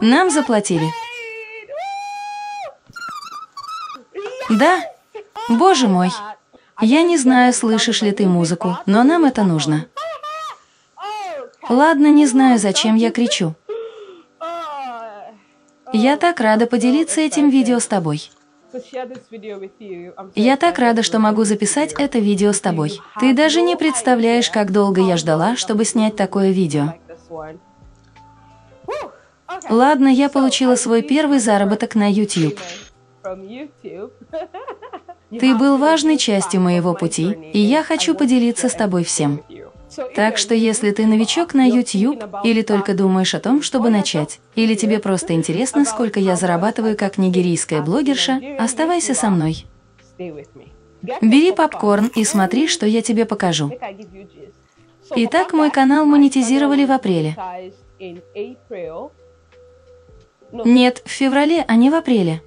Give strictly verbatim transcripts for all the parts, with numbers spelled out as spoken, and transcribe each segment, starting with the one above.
Нам заплатили. Да. Боже мой. Я не знаю, слышишь ли ты музыку, но нам это нужно. Ладно, не знаю, зачем я кричу. Я так рада поделиться этим видео с тобой. Я так рада, что могу записать это видео с тобой. Ты даже не представляешь, как долго я ждала, чтобы снять такое видео. Ладно, я получила свой первый заработок на YouTube. Ты был важной частью моего пути, и я хочу поделиться с тобой всем. Так что если ты новичок на YouTube, или только думаешь о том, чтобы начать, или тебе просто интересно, сколько я зарабатываю как нигерийская блогерша, оставайся со мной. Бери попкорн и смотри, что я тебе покажу. Итак, мой канал монетизировали в апреле. Нет, в феврале, а не в апреле.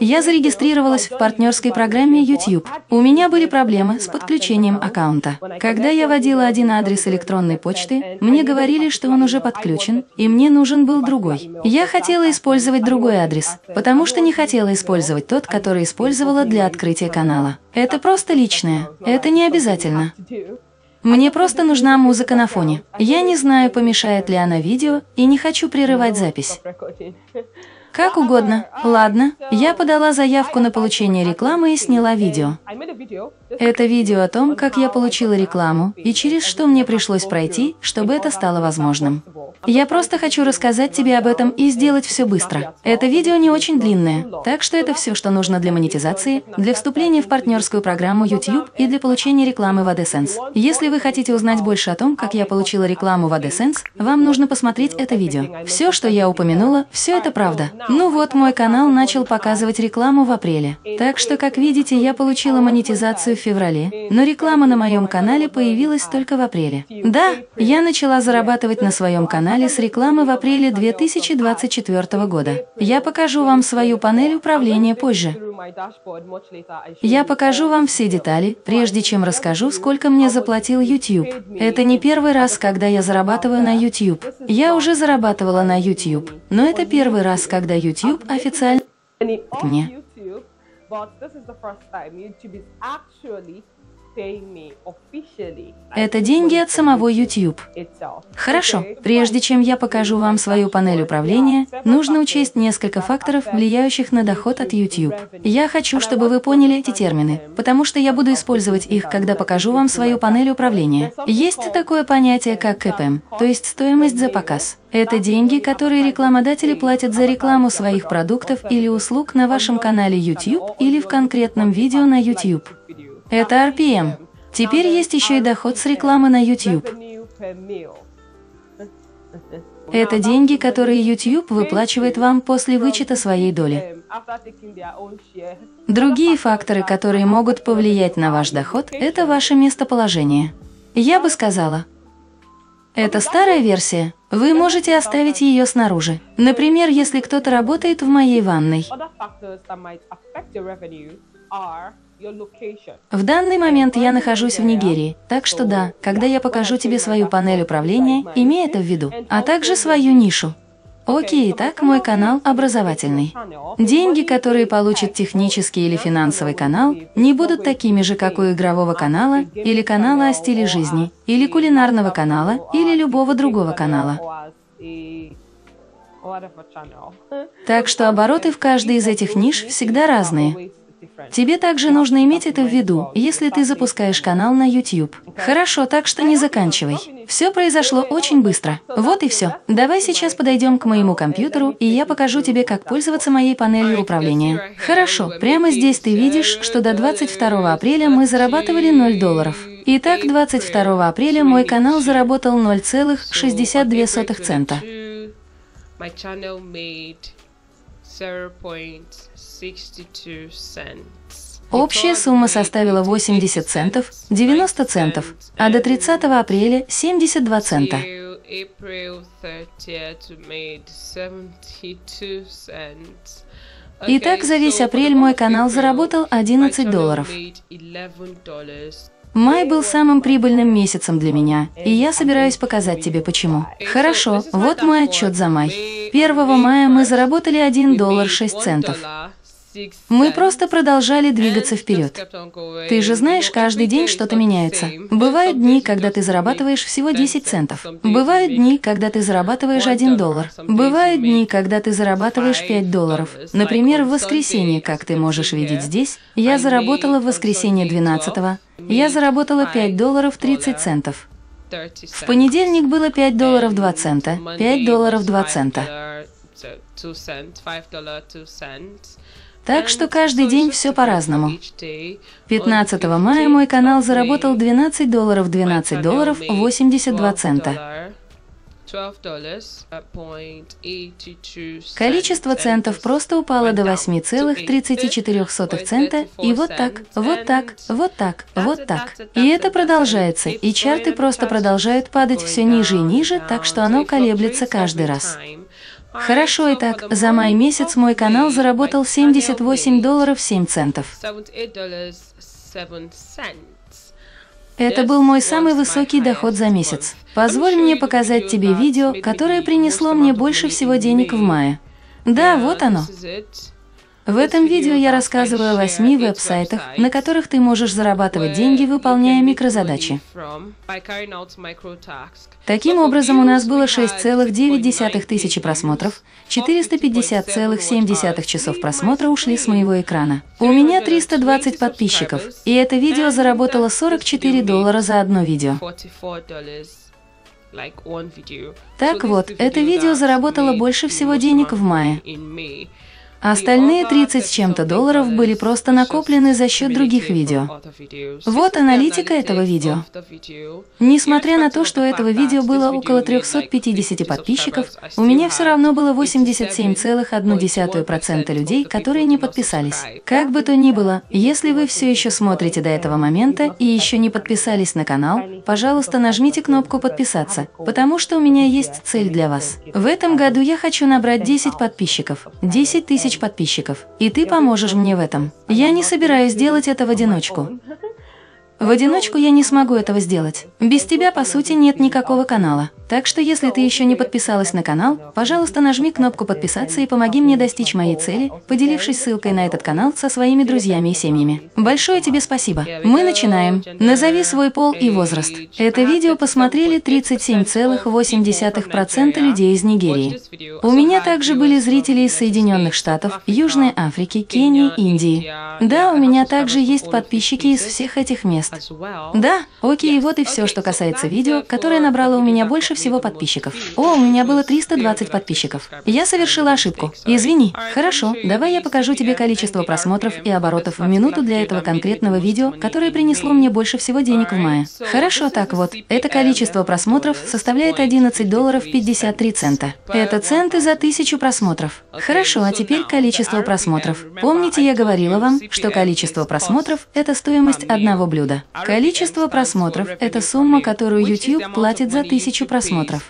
Я зарегистрировалась в партнерской программе YouTube. У меня были проблемы с подключением аккаунта. Когда я вводила один адрес электронной почты, мне говорили, что он уже подключен, и мне нужен был другой. Я хотела использовать другой адрес, потому что не хотела использовать тот, который использовала для открытия канала. Это просто личное, это не обязательно. Мне просто нужна музыка на фоне. Я не знаю, помешает ли она видео, и не хочу прерывать запись. Как угодно. Ладно, я подала заявку на получение рекламы и сняла видео. Это видео о том, как я получила рекламу, и через что мне пришлось пройти, чтобы это стало возможным. Я просто хочу рассказать тебе об этом и сделать все быстро. Это видео не очень длинное, так что это все, что нужно для монетизации, для вступления в партнерскую программу YouTube и для получения рекламы в AdSense. Если вы хотите узнать больше о том, как я получила рекламу в AdSense, вам нужно посмотреть это видео. Все, что я упомянула, все это правда. Ну вот, мой канал начал показывать рекламу в апреле. Так что, как видите, я получила монетизацию в феврале, но реклама на моем канале появилась только в апреле. Да, я начала зарабатывать на своем канале с рекламы в апреле две тысячи двадцать четвёртого года. Я покажу вам свою панель управления позже. Я покажу вам все детали, прежде чем расскажу, сколько мне заплатил YouTube. Это не первый раз, когда я зарабатываю на YouTube. Я уже зарабатывала на YouTube, но это первый раз, когда YouTube официально мне. Это деньги от самого YouTube. Хорошо, прежде чем я покажу вам свою панель управления, нужно учесть несколько факторов, влияющих на доход от YouTube. Я хочу, чтобы вы поняли эти термины, потому что я буду использовать их, когда покажу вам свою панель управления. Есть такое понятие, как КПМ, то есть стоимость за показ. Это деньги, которые рекламодатели платят за рекламу своих продуктов или услуг на вашем канале YouTube или в конкретном видео на YouTube. Это эр пи эм. Теперь есть еще и доход с рекламы на YouTube. Это деньги, которые YouTube выплачивает вам после вычета своей доли. Другие факторы, которые могут повлиять на ваш доход, это ваше местоположение. Я бы сказала, это старая версия. Вы можете оставить ее снаружи. Например, если кто-то работает в моей ванной. В данный момент я нахожусь в Нигерии, так что да, когда я покажу тебе свою панель управления, имей это в виду, а также свою нишу. Окей, итак, мой канал образовательный. Деньги, которые получит технический или финансовый канал, не будут такими же, как у игрового канала, или канала о стиле жизни, или кулинарного канала, или любого другого канала. Так что обороты в каждой из этих ниш всегда разные. Тебе также нужно иметь это в виду, если ты запускаешь канал на YouTube. Хорошо, так что не заканчивай. Все произошло очень быстро. Вот и все. Давай сейчас подойдем к моему компьютеру, и я покажу тебе, как пользоваться моей панелью управления. Хорошо, прямо здесь ты видишь, что до двадцать второго апреля мы зарабатывали ноль долларов. Итак, двадцать второго апреля мой канал заработал ноль целых шестьдесят две сотых цента. Общая сумма составила восемьдесят центов, девяносто центов, а до тридцатого апреля семьдесят два цента. Итак, за весь апрель мой канал заработал одиннадцать долларов. Май был самым прибыльным месяцем для меня, и я собираюсь показать тебе почему. Хорошо, вот мой отчет за май. первого мая мы заработали один доллар шесть центов. Мы просто продолжали двигаться вперед. Ты же знаешь, каждый день что-то меняется. Бывают дни, когда ты зарабатываешь всего десять центов. Бывают дни, когда ты зарабатываешь один доллар. Бывают дни, когда ты зарабатываешь пять долларов. Например, в воскресенье, как ты можешь видеть здесь, я заработала в воскресенье двенадцатого, я заработала пять долларов тридцать центов. В понедельник было пять долларов два цента, пять долларов два цента. Так что каждый день все по-разному. пятнадцатого мая мой канал заработал двенадцать долларов двенадцать долларов восемьдесят два цента. Количество центов просто упало до восьми целых тридцати четырёх сотых цента, и вот так, вот так, вот так, вот так. И это продолжается, и чарты просто продолжают падать все ниже и ниже, так что оно колеблется каждый раз. Хорошо, итак, за май месяц мой канал заработал семьдесят восемь долларов семь центов. Это был мой самый высокий доход за месяц. Позволь мне показать тебе видео, которое принесло мне больше всего денег в мае. Да, вот оно. В этом видео я рассказываю о восьми веб-сайтах, на которых ты можешь зарабатывать деньги, выполняя микрозадачи. Таким образом, у нас было шесть целых девять десятых тысячи просмотров, четыреста пятьдесят целых семь десятых часов просмотра ушли с моего экрана. У меня триста двадцать подписчиков, и это видео заработало сорок четыре доллара за одно видео. Так вот, это видео заработало больше всего денег в мае. Остальные тридцать с чем-то долларов были просто накоплены за счет других видео. Вот аналитика этого видео. Несмотря на то, что у этого видео было около трёхсот пятидесяти подписчиков, у меня все равно было восемьдесят семь целых одна десятая процента людей, которые не подписались. Как бы то ни было, если вы все еще смотрите до этого момента и еще не подписались на канал, пожалуйста, нажмите кнопку «Подписаться», потому что у меня есть цель для вас. В этом году я хочу набрать десять подписчиков, десять тысяч. подписчиков, и ты поможешь мне в этом. Я не собираюсь делать это в одиночку. В одиночку я не смогу этого сделать. Без тебя, по сути, нет никакого канала. Так что, если ты еще не подписалась на канал, пожалуйста, нажми кнопку «Подписаться» и помоги мне достичь моей цели, поделившись ссылкой на этот канал со своими друзьями и семьями. Большое тебе спасибо. Мы начинаем. Назови свой пол и возраст. Это видео посмотрели тридцать семь целых восемь десятых процента людей из Нигерии. У меня также были зрители из Соединенных Штатов, Южной Африки, Кении, Индии. Да, у меня также есть подписчики из всех этих мест. Да, окей, вот и все, что касается видео, которое набрало у меня больше всего подписчиков. О, у меня было триста двадцать подписчиков. Я совершила ошибку. Извини. Хорошо, давай я покажу тебе количество просмотров и оборотов в минуту для этого конкретного видео, которое принесло мне больше всего денег в мае. Хорошо, так вот. Это количество просмотров составляет одиннадцать долларов пятьдесят три цента. Это центы за тысячу просмотров. Хорошо, а теперь количество просмотров. Помните, я говорила вам, что количество просмотров – это стоимость одного блюда. Количество просмотров – это сумма, которую YouTube платит за тысячу просмотров. Просмотров.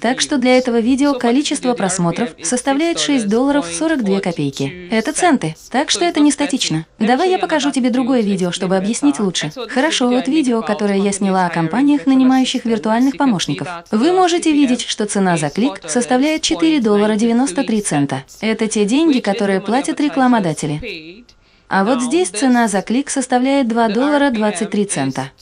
Так что для этого видео количество просмотров составляет шесть долларов сорок две копейки. Это центы, так что это не статично. Давай я покажу тебе другое видео, чтобы объяснить лучше. Хорошо, вот видео, которое я сняла о компаниях, нанимающих виртуальных помощников. Вы можете видеть, что цена за клик составляет четыре доллара девяносто три цента. Это те деньги, которые платят рекламодатели. А вот здесь цена за клик составляет два доллара двадцать три цента.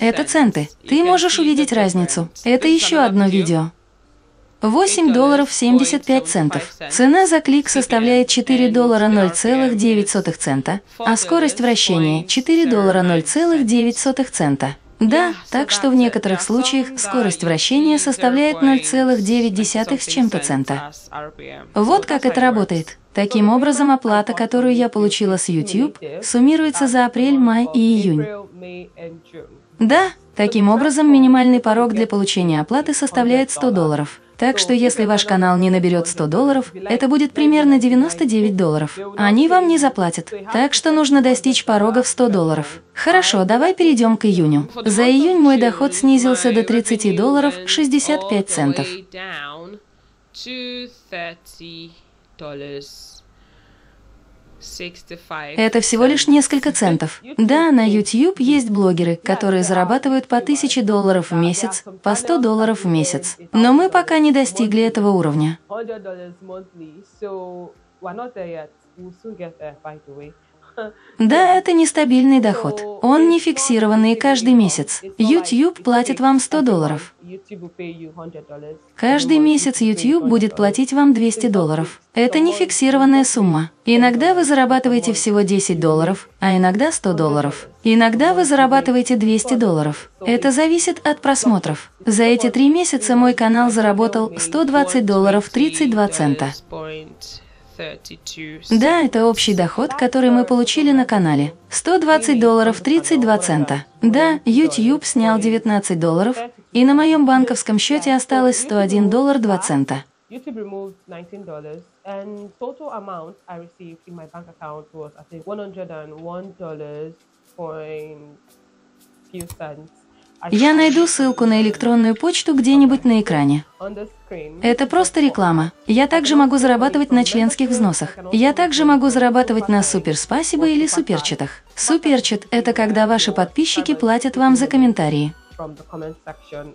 Это центы. Ты можешь увидеть разницу. Это еще одно видео. восемь долларов семьдесят пять центов. Цена за клик составляет четыре доллара ноль целых девять сотых цента, а скорость вращения четыре доллара ноль целых девять сотых цента. Да, так что в некоторых случаях скорость вращения составляет ноль целых девять десятых с чем-то цента. Вот как это работает. Таким образом, оплата, которую я получила с YouTube, суммируется за апрель, май и июнь. Да, таким образом, минимальный порог для получения оплаты составляет сто долларов. Так что если ваш канал не наберет сто долларов, это будет примерно девяносто девять долларов. Они вам не заплатят. Так что нужно достичь порога в сто долларов. Хорошо, давай перейдем к июню. За июнь мой доход снизился до тридцати долларов шестидесяти пяти центов. Это всего лишь несколько центов. Да, на YouTube есть блогеры, которые зарабатывают по тысяче долларов в месяц, по сто долларов в месяц. Но мы пока не достигли этого уровня. Да, это нестабильный доход. Он не фиксированный каждый месяц. YouTube платит вам сто долларов. Каждый месяц YouTube будет платить вам двести долларов. Это не фиксированная сумма. Иногда вы зарабатываете всего десять долларов, а иногда сто долларов. Иногда вы зарабатываете двести долларов. Это зависит от просмотров. За эти три месяца мой канал заработал сто двадцать долларов тридцать два цента. Да, это общий доход, который мы получили на канале. сто двадцать долларов тридцать два цента. Да, YouTube снял девятнадцать долларов, и на моем банковском счете осталось сто один доллар два цента. Я найду ссылку на электронную почту где-нибудь на экране. Это просто реклама. Я также могу зарабатывать на членских взносах. Я также могу зарабатывать на суперспасибо или суперчатах. Суперчат – это когда ваши подписчики платят вам за комментарии.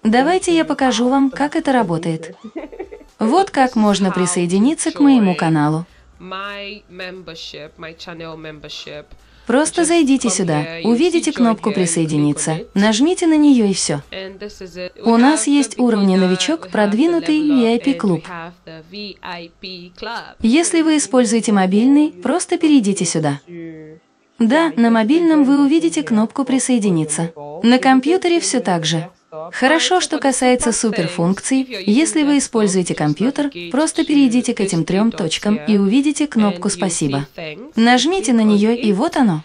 Давайте я покажу вам, как это работает. Вот как можно присоединиться к моему каналу. Просто зайдите сюда, увидите кнопку «Присоединиться», нажмите на нее и все. У нас есть уровни новичок, продвинутый, ви ай пи-клуб. Если вы используете мобильный, просто перейдите сюда. Да, на мобильном вы увидите кнопку «Присоединиться». На компьютере все так же. Хорошо, что касается суперфункций, если вы используете компьютер, просто перейдите к этим трем точкам и увидите кнопку «Спасибо». Нажмите на нее, и вот оно.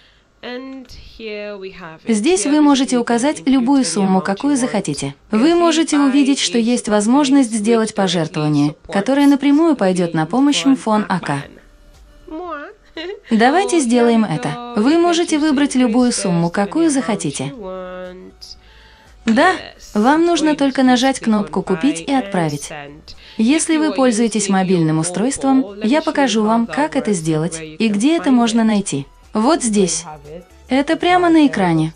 Здесь вы можете указать любую сумму, какую захотите. Вы можете увидеть, что есть возможность сделать пожертвование, которое напрямую пойдет на помощь МФОН АК. Давайте сделаем это. Вы можете выбрать любую сумму, какую захотите. Да, вам нужно только нажать кнопку «Купить» и «Отправить». Если вы пользуетесь мобильным устройством, я покажу вам, как это сделать и где это можно найти. Вот здесь. Это прямо на экране.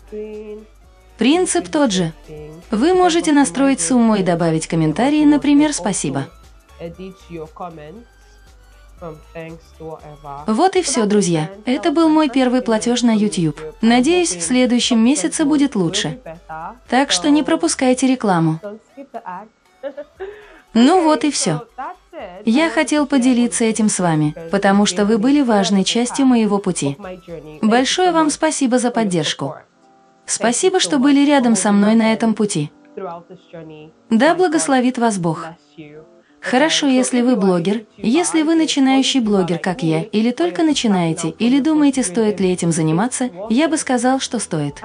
Принцип тот же. Вы можете настроить сумму и добавить комментарии, например, «Спасибо». Вот и все, друзья. Это был мой первый платеж на YouTube. Надеюсь, в следующем месяце будет лучше. Так что не пропускайте рекламу. Ну вот и все. Я хотел поделиться этим с вами, потому что вы были важной частью моего пути. Большое вам спасибо за поддержку. Спасибо, что были рядом со мной на этом пути. Да благословит вас Бог. Хорошо, если вы блогер, если вы начинающий блогер, как я, или только начинаете, или думаете, стоит ли этим заниматься, я бы сказал, что стоит.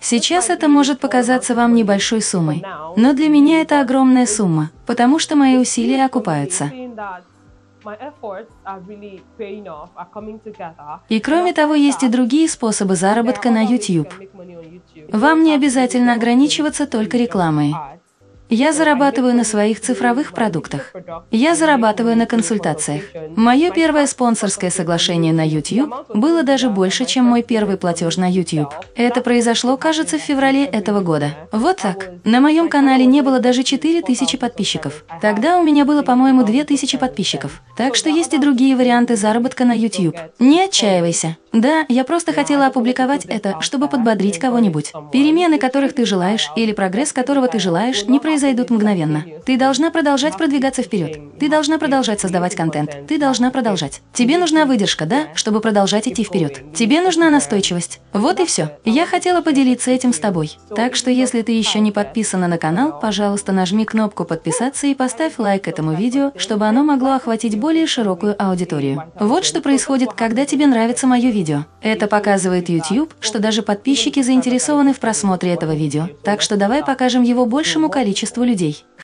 Сейчас это может показаться вам небольшой суммой, но для меня это огромная сумма, потому что мои усилия окупаются. И кроме того, есть и другие способы заработка на YouTube. Вам не обязательно ограничиваться только рекламой. Я зарабатываю на своих цифровых продуктах. Я зарабатываю на консультациях. Мое первое спонсорское соглашение на YouTube было даже больше, чем мой первый платеж на YouTube. Это произошло, кажется, в феврале этого года. Вот так. На моем канале не было даже четыре тысячи подписчиков. Тогда у меня было, по-моему, две тысячи подписчиков. Так что есть и другие варианты заработка на YouTube. Не отчаивайся. Да, я просто хотела опубликовать это, чтобы подбодрить кого-нибудь. Перемены, которых ты желаешь, или прогресс, которого ты желаешь, не происходит. Зайдут мгновенно. Ты должна продолжать продвигаться вперед. Ты должна продолжать создавать контент. Ты должна продолжать. Тебе нужна выдержка, да, чтобы продолжать идти вперед. Тебе нужна настойчивость. Вот и все. Я хотела поделиться этим с тобой. Так что, если ты еще не подписана на канал, пожалуйста, нажми кнопку «Подписаться» и поставь лайк этому видео, чтобы оно могло охватить более широкую аудиторию. Вот что происходит, когда тебе нравится мое видео. Это показывает YouTube, что даже подписчики заинтересованы в просмотре этого видео. Так что давай покажем его большему количеству людей.